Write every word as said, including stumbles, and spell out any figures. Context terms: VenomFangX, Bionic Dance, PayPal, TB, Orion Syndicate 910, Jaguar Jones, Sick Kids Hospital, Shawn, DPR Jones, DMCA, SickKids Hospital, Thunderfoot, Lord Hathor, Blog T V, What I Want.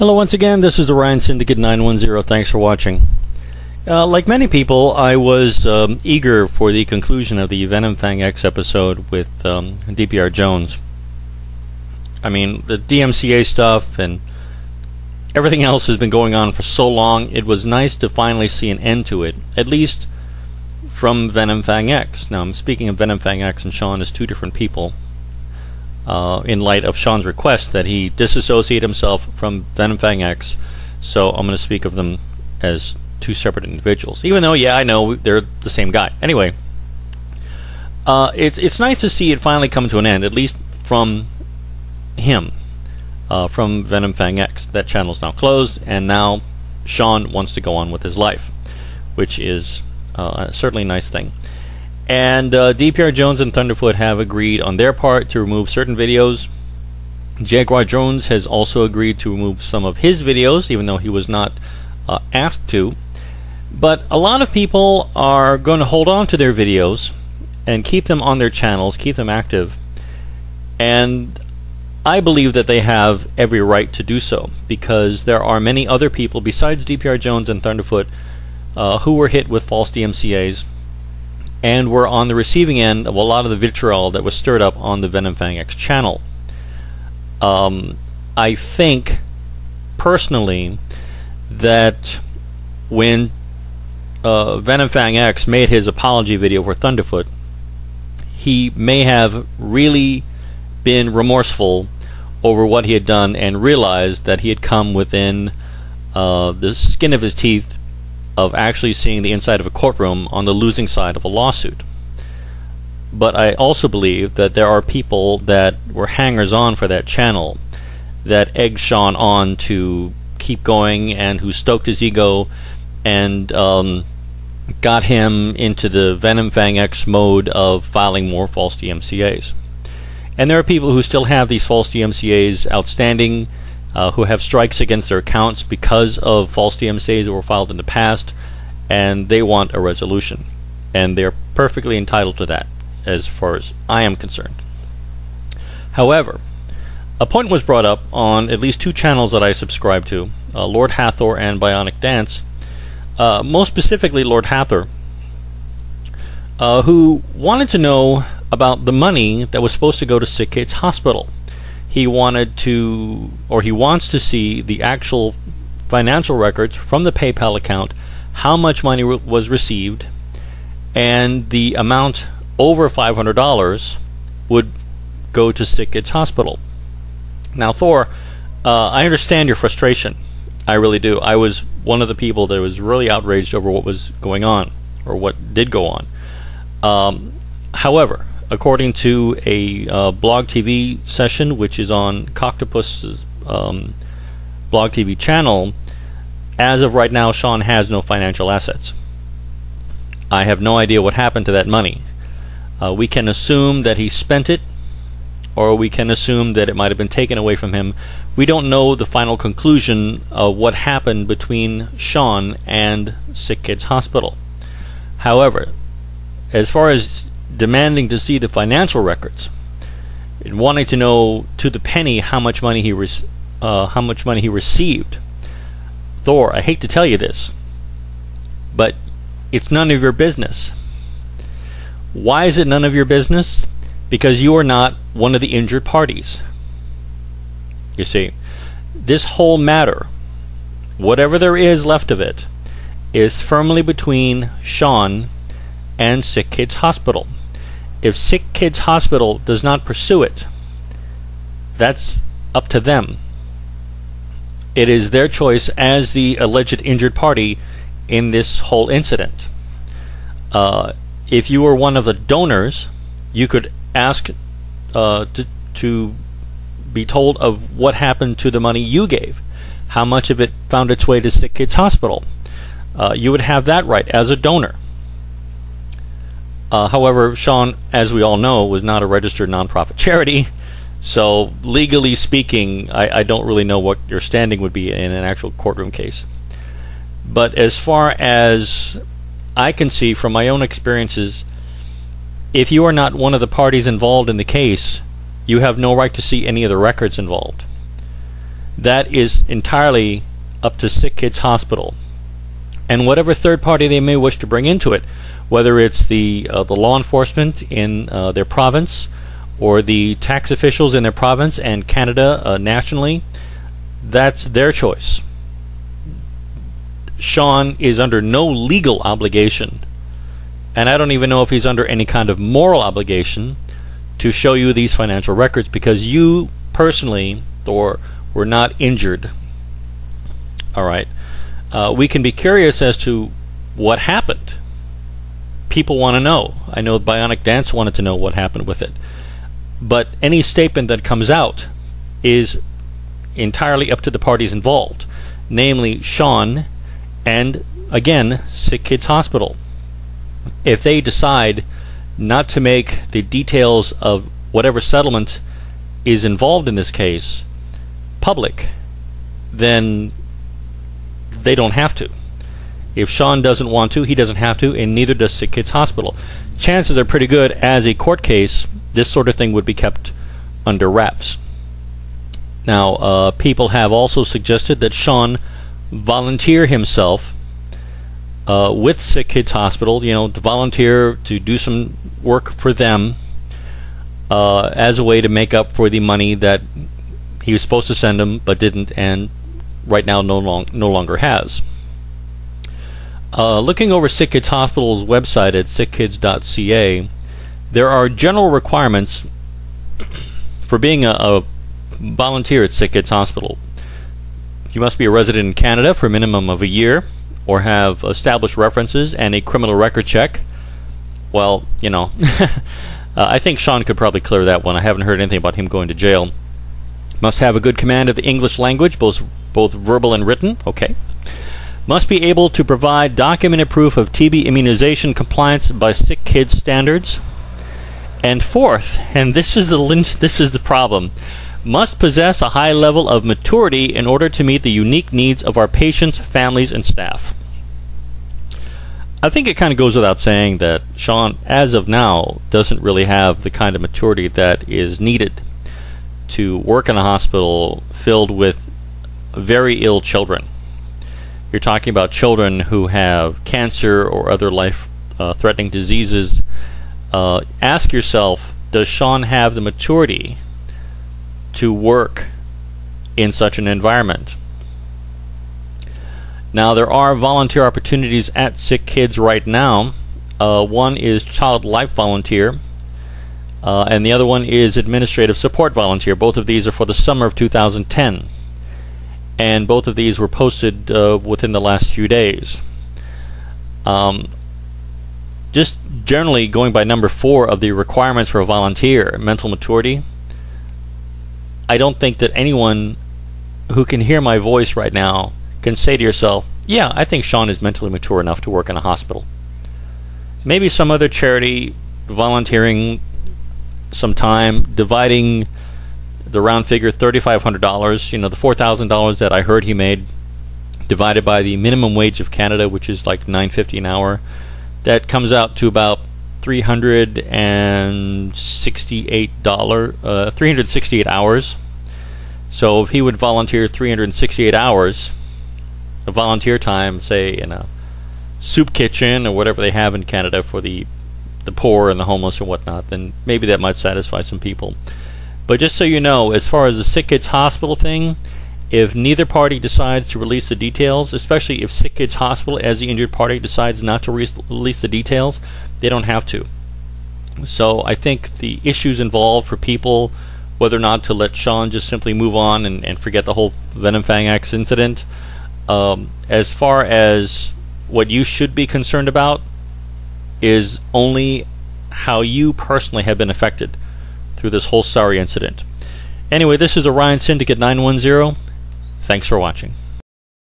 Hello once again, this is Orion Syndicate nine one zero. Thanks for watching. Uh, like many people, I was um, eager for the conclusion of the VenomFangX episode with um, D P R Jones. I mean, the D M C A stuff and everything else has been going on for so long, it was nice to finally see an end to it, at least from VenomFangX. Now, I'm speaking of VenomFangX and Sean as two different people, uh, in light of Sean's request that he disassociate himself from VenomFangX, so I'm going to speak of them as two separate individuals, even though, yeah, I know they're the same guy. Anyway, uh, it's, it's nice to see it finally come to an end, at least from him. Uh, from VenomFangX. That channel's now closed, and now Sean wants to go on with his life, which is uh, certainly a nice thing. And uh, D P R Jones and Thunderfoot have agreed on their part to remove certain videos. Jaguar Jones has also agreed to remove some of his videos, even though he was not uh, asked to. But a lot of people are going to hold on to their videos and keep them on their channels, keep them active, and I believe that they have every right to do so, because there are many other people besides D P R Jones and Thunderfoot uh, who were hit with false D M C As and were on the receiving end of a lot of the vitriol that was stirred up on the VenomFangX channel. Um, I think, personally, that when uh, VenomFangX made his apology video for Thunderfoot, he may have really been remorseful over what he had done and realized that he had come within uh, the skin of his teeth of actually seeing the inside of a courtroom on the losing side of a lawsuit. But I also believe that there are people that were hangers-on for that channel that egged Sean on to keep going and who stoked his ego and um, got him into the VenomFangX mode of filing more false D M C As. And there are people who still have these false D M C As outstanding, uh, who have strikes against their accounts because of false D M C As that were filed in the past, and they want a resolution. And they're perfectly entitled to that, as far as I am concerned. However, a point was brought up on at least two channels that I subscribe to, uh, Lord Hathor and Bionic Dance, uh, most specifically Lord Hathor, uh, who wanted to know about the money that was supposed to go to SickKids Hospital. He wanted to, or he wants to see the actual financial records from the PayPal account, how much money re was received, and the amount over five hundred dollars would go to SickKids Hospital. Now, Thor, uh, I understand your frustration. I really do. I was one of the people that was really outraged over what was going on, or what did go on. Um, however, according to a uh, Blog T V session, which is on Coctopus's um, Blog T V channel, as of right now, Sean has no financial assets. I have no idea what happened to that money. Uh, we can assume that he spent it, or we can assume that it might have been taken away from him. We don't know the final conclusion of what happened between Sean and SickKids Hospital. However, as far as demanding to see the financial records and wanting to know to the penny how much money he res uh, how much money he received, Thor, I hate to tell you this, but it's none of your business. Why is it none of your business? Because you are not one of the injured parties. You see, this whole matter, whatever there is left of it, is firmly between Sean and SickKids Hospital. If SickKids Hospital does not pursue it, that's up to them. It is their choice as the alleged injured party in this whole incident. Uh, if you were one of the donors, you could ask uh, to, to be told of what happened to the money you gave, how much of it found its way to SickKids Hospital. Uh, you would have that right as a donor. Uh, however, Sean, as we all know, was not a registered nonprofit charity, so legally speaking, I, I don't really know what your standing would be in an actual courtroom case. But as far as I can see from my own experiences, if you are not one of the parties involved in the case, you have no right to see any of the records involved. that is entirely up to SickKids Hospital and whatever third party they may wish to bring into it, whether it's the uh, the law enforcement in uh, their province or the tax officials in their province and Canada uh, nationally. That's their choice. Sean is under no legal obligation, and I don't even know if he's under any kind of moral obligation to show you these financial records, because you personally or were not injured. Alright, uh, we can be curious as to what happened. People want to know. I know Bionic Dance wanted to know what happened with it. But any statement that comes out is entirely up to the parties involved, namely Sean and, again, SickKids Hospital. If they decide not to make the details of whatever settlement is involved in this case public, then they don't have to. If Sean doesn't want to, he doesn't have to, and neither does SickKids Hospital. Chances are pretty good, as a court case, this sort of thing would be kept under wraps. Now, uh, people have also suggested that Sean volunteer himself uh, with SickKids Hospital, you know, to volunteer to do some work for them uh, as a way to make up for the money that he was supposed to send him but didn't, and right now no, long, no longer has. Uh, looking over SickKids Hospital's website at sick kids dot c a, there are general requirements for being a, a volunteer at SickKids Hospital. You must be a resident in Canada for a minimum of a year, or have established references and a criminal record check. Well, you know, uh, I think Sean could probably clear that one. I haven't heard anything about him going to jail. Must have a good command of the English language, both both verbal and written. Okay. Must be able to provide documented proof of T B immunization compliance by SickKids standards. And fourth, and this is the this is the problem, must possess a high level of maturity in order to meet the unique needs of our patients, families, and staff. I think it kind of goes without saying that Sean, as of now, doesn't really have the kind of maturity that is needed to work in a hospital filled with very ill children. You're talking about children who have cancer or other life-threatening uh, diseases. Uh, ask yourself, does Sean have the maturity to work in such an environment? Now, there are volunteer opportunities at SickKids right now. Uh, one is Child Life Volunteer, uh, and the other one is Administrative Support Volunteer. Both of these are for the summer of two thousand ten, and both of these were posted uh, within the last few days. Um, just generally going by number four of the requirements for a volunteer, mental maturity, I don't think that anyone who can hear my voice right now can say to yourself, yeah, I think Sean is mentally mature enough to work in a hospital. Maybe some other charity, volunteering some time, dividing the round figure thirty-five hundred dollars, you know, the four thousand dollars that I heard he made, divided by the minimum wage of Canada, which is like nine fifty an hour. That comes out to about three hundred sixty-eight hours. So if he would volunteer three hundred sixty-eight hours of volunteer time, say in a soup kitchen or whatever they have in Canada for the the poor and the homeless and whatnot, then maybe that might satisfy some people. But just so you know, as far as the SickKids Hospital thing, if neither party decides to release the details, especially if SickKids Hospital, as the injured party, decides not to re release the details, they don't have to. So I think the issues involved for people, whether or not to let Sean just simply move on and, and forget the whole VenomFangX incident, um, as far as what you should be concerned about is only how you personally have been affected through this whole sorry incident. Anyway, this is Orion Syndicate nine ten. Thanks for watching.